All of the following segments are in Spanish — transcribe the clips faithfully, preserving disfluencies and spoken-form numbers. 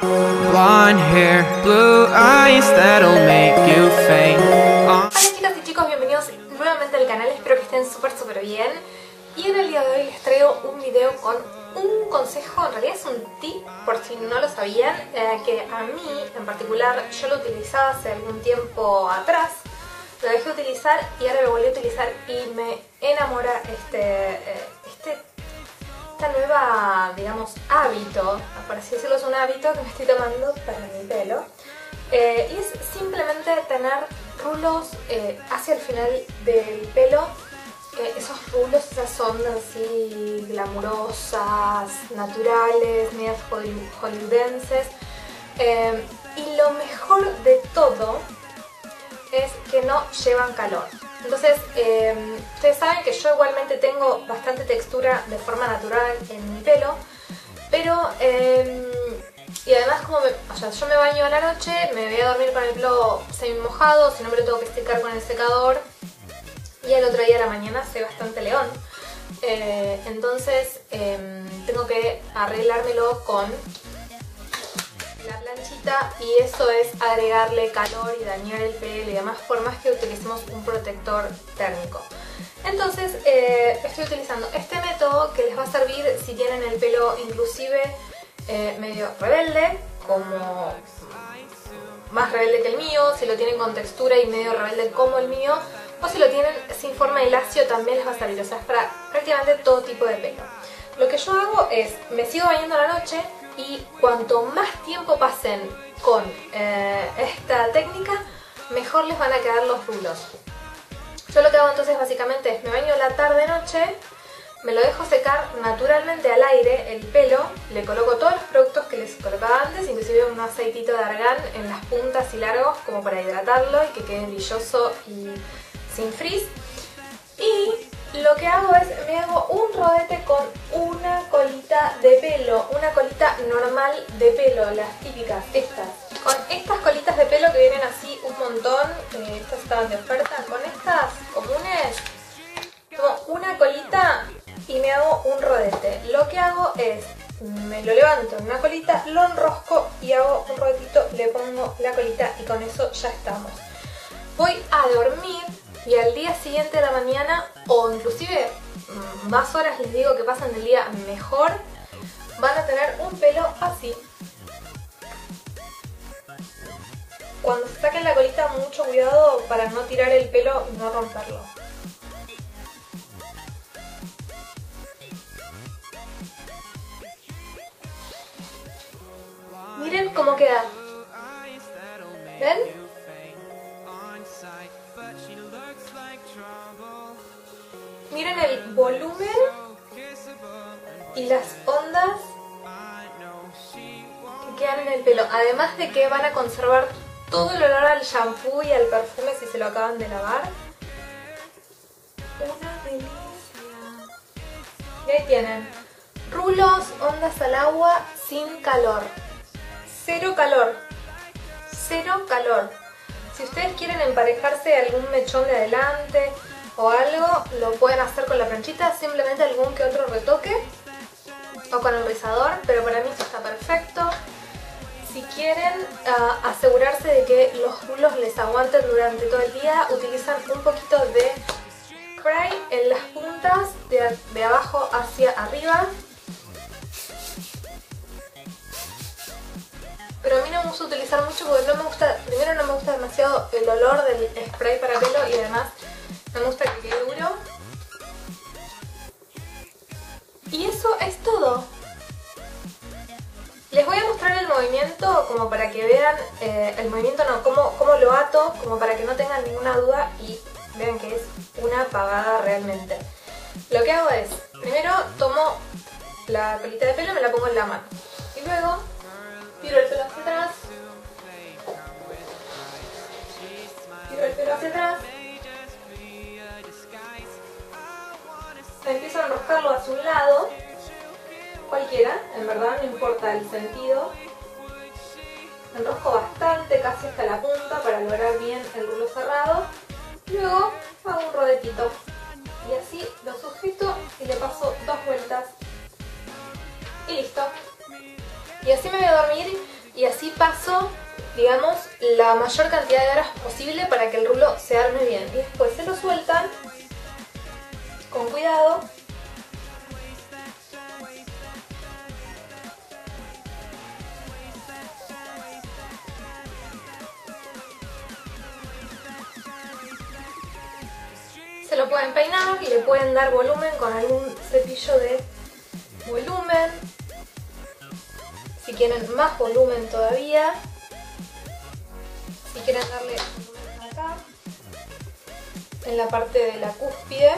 Blonde hair, blue eyes, that'll make you faint. Hola chicas y chicos, bienvenidos nuevamente al canal, espero que estén súper súper bien. Y en el día de hoy les traigo un video con un consejo, en realidad es un tip, por si no lo sabían, eh, que a mí en particular yo lo utilizaba hace algún tiempo atrás. Lo dejé utilizar y ahora lo volví a utilizar y me enamora este... Eh, este esta nueva, digamos, hábito, por así decirlo, es un hábito que me estoy tomando para mi pelo, eh, y es simplemente tener rulos eh, hacia el final del pelo, eh, esos rulos, esas ondas así glamurosas, naturales, medias hollywoodenses, eh, y lo mejor de todo es que no llevan calor. Entonces, eh, ustedes saben que yo igualmente tengo bastante textura de forma natural en mi pelo, pero, eh, y además como, me, o sea, yo me baño a la noche, me voy a dormir con el pelo semi mojado, si no me lo tengo que secar con el secador, y el otro día a la mañana hace bastante león, eh, entonces eh, tengo que arreglármelo con la planchita, y eso es agregarle calor y dañar el pelo y demás, por más que utilicemos un protector térmico. Entonces eh, estoy utilizando este método que les va a servir si tienen el pelo inclusive eh, medio rebelde, como más rebelde que el mío, si lo tienen con textura y medio rebelde como el mío, o si lo tienen sin forma y lacio también les va a servir, o sea, es para prácticamente todo tipo de pelo. Lo que yo hago es, me sigo bañando a la noche, y cuanto más tiempo pasen con eh, esta técnica, mejor les van a quedar los rulos. Yo lo que hago entonces básicamente es, me baño la tarde-noche, me lo dejo secar naturalmente al aire el pelo, le coloco todos los productos que les colocaba antes, inclusive un aceitito de argán en las puntas y largos como para hidratarlo y que quede brilloso y sin frizz. Y lo que hago es, me hago un rodete con una colita de pelo, una colita normal de pelo, las típicas, estas. Con estas colitas de pelo que vienen así un montón, eh, estas estaban de oferta, con estas comunes, como una colita y me hago un rodete. Lo que hago es, me lo levanto en una colita, lo enrosco y hago un rodetito, le pongo la colita y con eso ya estamos. Voy a dormir. Y al día siguiente de la mañana, o inclusive más horas les digo que pasan del día mejor, van a tener un pelo así. Cuando se saquen la colita, mucho cuidado para no tirar el pelo y no romperlo. Miren cómo queda. ¿Ven? Miren el volumen y las ondas que quedan en el pelo, además de que van a conservar todo el olor al shampoo y al perfume si se lo acaban de lavar. Una delicia. Y ahí tienen, rulos, ondas al agua, sin calor, cero calor, cero calor. Si ustedes quieren emparejarse algún mechón de adelante o algo, lo pueden hacer con la planchita, simplemente algún que otro retoque o con el rizador, pero para mí esto está perfecto. Si quieren uh, asegurarse de que los rulos les aguanten durante todo el día, utilizan un poquito de spray en las puntas, de, de abajo hacia arriba. Pero a mí no me gusta utilizar mucho porque no me gusta, primero no me gusta demasiado el olor del spray para pelo y además no me gusta que quede duro. Y eso es todo. Les voy a mostrar el movimiento como para que vean, eh, el movimiento no, cómo, cómo lo ato, como para que no tengan ninguna duda y vean que es una pavada realmente. Lo que hago es, primero tomo la colita de pelo y me la pongo en la mano. Y luego tiro el pelo hacia atrás, tiro el pelo hacia atrás, empiezo a enroscarlo hacia un lado, cualquiera, en verdad no importa el sentido, enrosco bastante, casi hasta la punta para lograr bien el rulo cerrado, luego hago un rodetito y así lo sujeto y le paso dos vueltas y listo. Y así me voy a dormir paso, digamos, la mayor cantidad de horas posible para que el rulo se arme bien. Y después se lo sueltan con cuidado. Se lo pueden peinar y le pueden dar volumen con algún cepillo de volumen. Si quieren más volumen todavía, si quieren darle volumen acá, en la parte de la cúspide.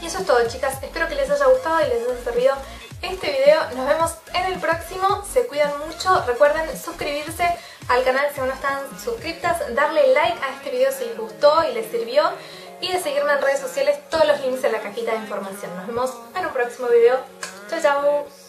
Y eso es todo, chicas, espero que les haya gustado y les haya servido este video. Nos vemos en el próximo, se cuidan mucho, recuerden suscribirse al canal si aún no están suscriptas, darle like a este video si les gustó y les sirvió y de seguirme en redes sociales, todos los links en la cajita de información. Nos vemos en un próximo video, chao chao.